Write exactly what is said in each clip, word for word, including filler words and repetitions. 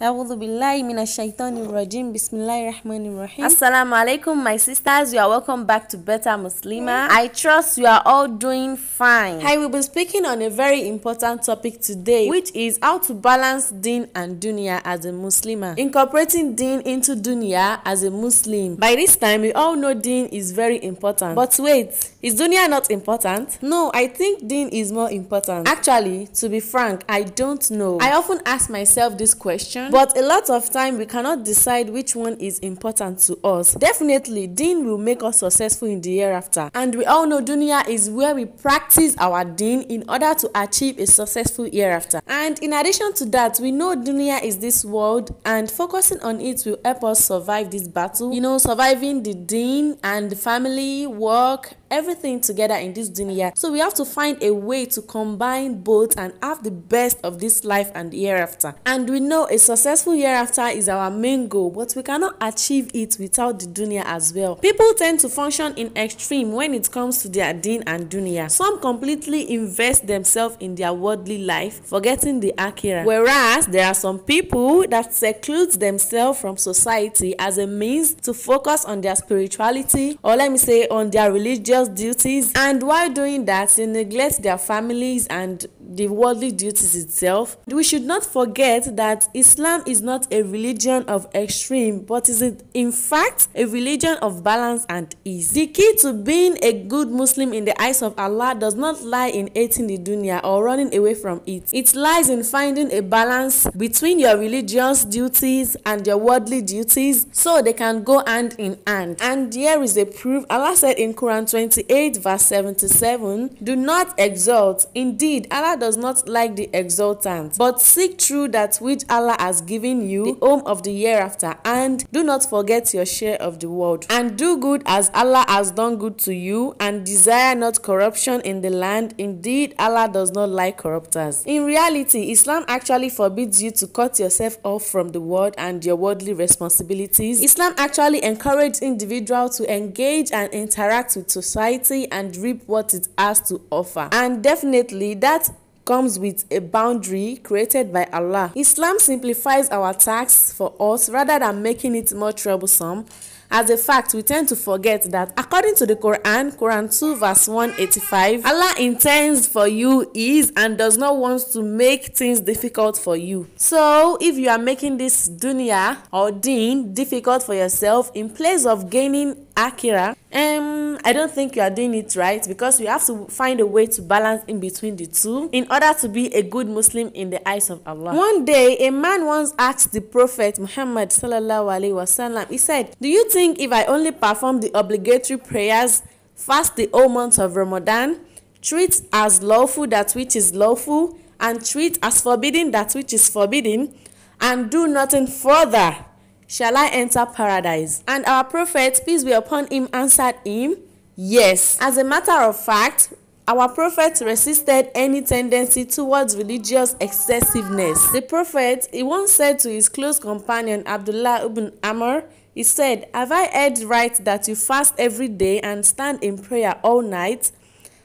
A'udhu billahi minash shaitanir rajim. Bismillahir rahmanir rahim. Assalamu alaikum, my sisters. You are welcome back to Better Muslimah. I trust you are all doing fine. I will be speaking on a very important topic today, which is how to balance Deen and Dunya as a Muslimah. Incorporating Deen into Dunya as a Muslim. By this time, we all know Deen is very important. But wait, is Dunya not important? No, I think Deen is more important. Actually, to be frank, I don't know. I often ask myself this question. But a lot of time we cannot decide which one is important to us. Definitely, Deen will make us successful in the hereafter. And we all know Dunya is where we practice our Deen in order to achieve a successful hereafter. And in addition to that, we know Dunya is this world, and focusing on it will help us survive this battle. You know, surviving the Deen and the family, work, everything together in this Dunya. So we have to find a way to combine both and have the best of this life and hereafter. And we know a successful hereafter is our main goal, but we cannot achieve it without the Dunya as well. People tend to function in extreme when it comes to their Deen and Dunya. Some completely invest themselves in their worldly life, forgetting the akhirah. Whereas there are some people that seclude themselves from society as a means to focus on their spirituality, or let me say on their religious duties, and while doing that they neglect their families and the worldly duties itself. We should not forget that Islam is not a religion of extreme, but is it in fact a religion of balance and ease. The key to being a good Muslim in the eyes of Allah does not lie in hating the Dunya or running away from it. It lies in finding a balance between your religious duties and your worldly duties, so they can go hand in hand. And here is a proof. Allah said in Quran twenty-eight verse seventy-seven, "Do not exalt. Indeed, Allah does not like the exultant, but seek through that which Allah has given you, the home of the hereafter, and do not forget your share of the world. And do good as Allah has done good to you, and desire not corruption in the land. Indeed, Allah does not like corrupters." In reality, Islam actually forbids you to cut yourself off from the world and your worldly responsibilities. Islam actually encourages individuals to engage and interact with society and reap what it has to offer. And definitely, that comes with a boundary created by Allah. Islam simplifies our tasks for us rather than making it more troublesome. As a fact, we tend to forget that according to the Quran, Quran two verse one eighty-five, Allah intends for you ease and does not want to make things difficult for you. So, if you are making this Dunya or Deen difficult for yourself in place of gaining akhirah, um, I don't think you are doing it right, because we have to find a way to balance in between the two in order to be a good Muslim in the eyes of Allah. One day, a man once asked the Prophet Muhammad Sallallahu Alaihi Wasallam, he said, "Do you think think if I only perform the obligatory prayers, fast the whole month of Ramadan, treat as lawful that which is lawful, and treat as forbidden that which is forbidden, and do nothing further, shall I enter paradise?" And our Prophet, peace be upon him, answered him, "Yes." As a matter of fact, our Prophet resisted any tendency towards religious excessiveness. The Prophet, he once said to his close companion Abdullah ibn Amr, he said, "Have I heard right that you fast every day and stand in prayer all night?"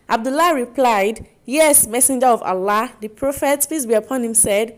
Abdullah replied, "Yes, Messenger of Allah." The Prophet, peace be upon him, said,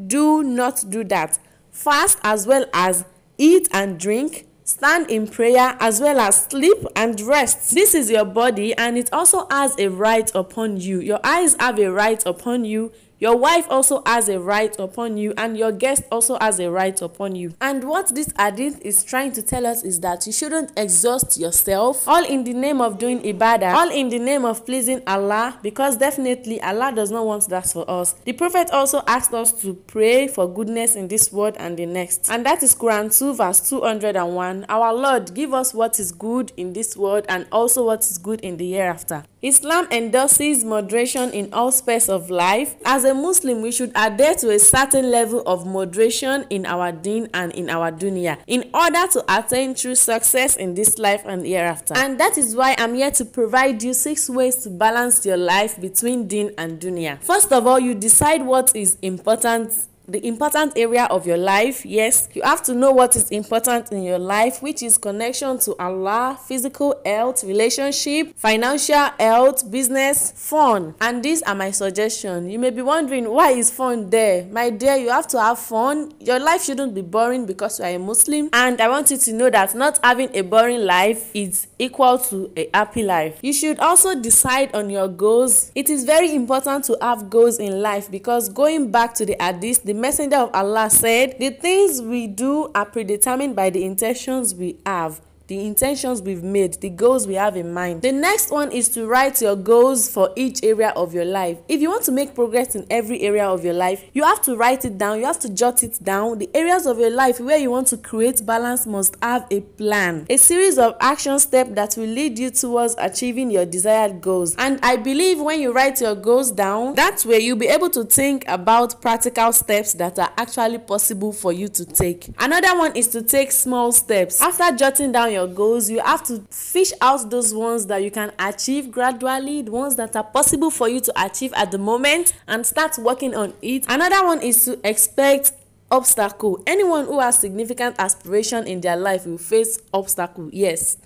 "Do not do that. Fast as well as eat and drink, stand in prayer as well as sleep and rest. This is your body and it also has a right upon you. Your eyes have a right upon you. Your wife also has a right upon you, and your guest also has a right upon you." And what this hadith is trying to tell us is that you shouldn't exhaust yourself, all in the name of doing ibadah, all in the name of pleasing Allah, because definitely Allah does not want that for us. The Prophet also asked us to pray for goodness in this world and the next. And that is Quran two verse two hundred and one. "Our Lord, give us what is good in this world and also what is good in the hereafter." Islam endorses moderation in all spheres of life. As a Muslim, we should adhere to a certain level of moderation in our Deen and in our Dunya in order to attain true success in this life and hereafter. And that is why I'm here to provide you six ways to balance your life between Deen and Dunya. First of all, you decide what is important the important area of your life. Yes, you have to know what is important in your life, which is connection to Allah, physical health, relationship, financial health, business, fun. And these are my suggestions. You may be wondering, why is fun there? My dear, you have to have fun. Your life shouldn't be boring because you are a Muslim. And I want you to know that not having a boring life is equal to a happy life. You should also decide on your goals. It is very important to have goals in life, because going back to the hadith, the Messenger of Allah said, the things we do are predetermined by the intentions we have, the intentions we've made, the goals we have in mind. The next one is to write your goals for each area of your life. If you want to make progress in every area of your life, you have to write it down, you have to jot it down. The areas of your life where you want to create balance must have a plan, a series of action steps that will lead you towards achieving your desired goals. And I believe when you write your goals down, that way you'll be able to think about practical steps that are actually possible for you to take. Another one is to take small steps. After jotting down your goals, you have to fish out those ones that you can achieve gradually, the ones that are possible for you to achieve at the moment, and start working on it. Another one is to expect obstacle. Anyone who has significant aspiration in their life will face obstacle. Yes,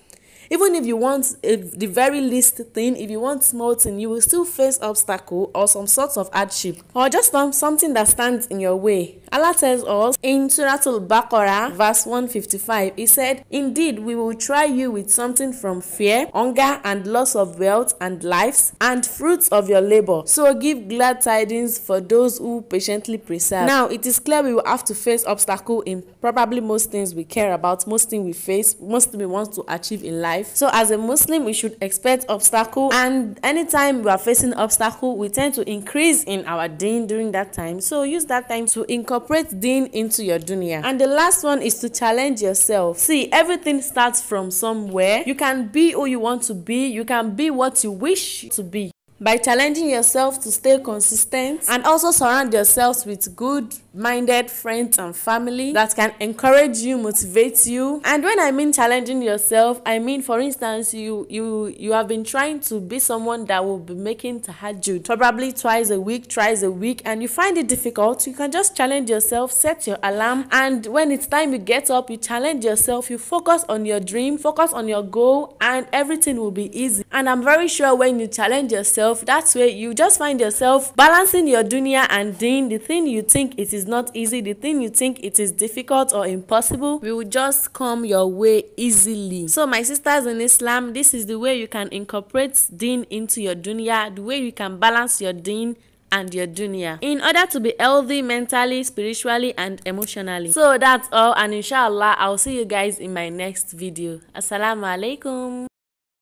even if you want if the very least thing, if you want small thing, you will still face obstacle or some sort of hardship, or just some, something that stands in your way. Allah tells us in Suratul Baqarah verse one fifty-five, He said, "Indeed, we will try you with something from fear, hunger, and loss of wealth and lives, and fruits of your labor. So give glad tidings for those who patiently persevere." Now, it is clear we will have to face obstacle in probably most things we care about, most things we face, most things we want to achieve in life. So as a Muslim, we should expect obstacle, and anytime we are facing obstacle, we tend to increase in our deen during that time. So use that time to incorporate deen into your dunya. And the last one is to challenge yourself. See, everything starts from somewhere. You can be who you want to be. You can be what you wish to be. By challenging yourself to stay consistent, and also surround yourselves with good-minded friends and family that can encourage you, motivate you. And when I mean challenging yourself, I mean, for instance, you you you have been trying to be someone that will be making tahajjud probably twice a week, twice a week, and you find it difficult. You can just challenge yourself, set your alarm, and when it's time you get up, you challenge yourself, you focus on your dream, focus on your goal, and everything will be easy. And I'm very sure when you challenge yourself, that's where you just find yourself balancing your dunya and deen. The thing you think it is not easy, the thing you think it is difficult or impossible, will just come your way easily. So my sisters in Islam, this is the way you can incorporate deen into your dunya, the way you can balance your deen and your dunya, in order to be healthy mentally, spiritually, and emotionally. So that's all, and inshallah, I'll see you guys in my next video. Assalamu alaikum.